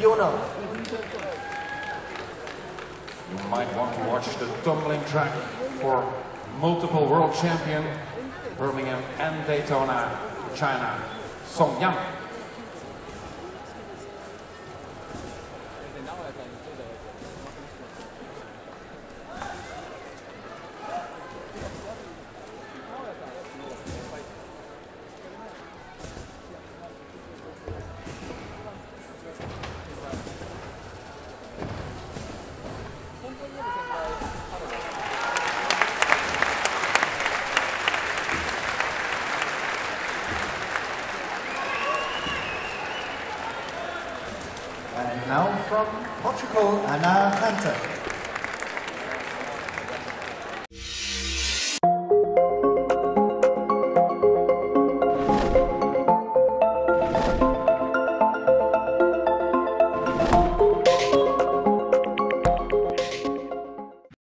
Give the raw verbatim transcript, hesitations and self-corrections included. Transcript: Yona. You might want to watch the tumbling track for multiple world champion, Birmingham and Daytona, China, Song Yang. And now from Portugal, Ana Hunter.